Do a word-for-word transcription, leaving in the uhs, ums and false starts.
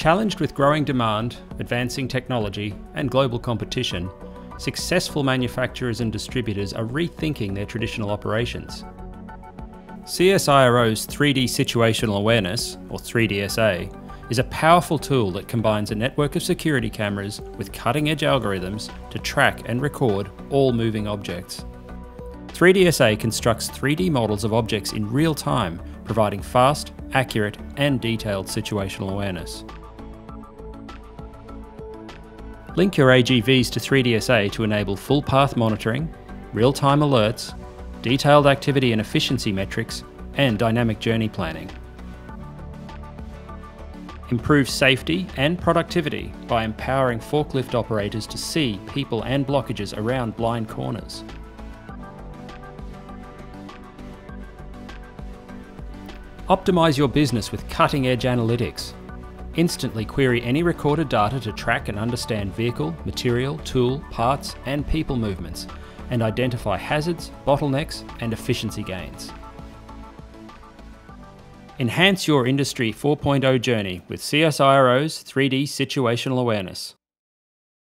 Challenged with growing demand, advancing technology, and global competition, successful manufacturers and distributors are rethinking their traditional operations. C S I R O's three D Situational Awareness, or three D S A, is a powerful tool that combines a network of security cameras with cutting-edge algorithms to track and record all moving objects. three D S A constructs three D models of objects in real time, providing fast, accurate, and detailed situational awareness. Link your A G Vs to three D S A to enable full path monitoring, real-time alerts, detailed activity and efficiency metrics, and dynamic journey planning. Improve safety and productivity by empowering forklift operators to see people and blockages around blind corners. Optimize your business with cutting-edge analytics. Instantly query any recorded data to track and understand vehicle, material, tool, parts, and people movements, and identify hazards, bottlenecks, and efficiency gains. Enhance your Industry four point oh journey with C S I R O's three D Situational Awareness.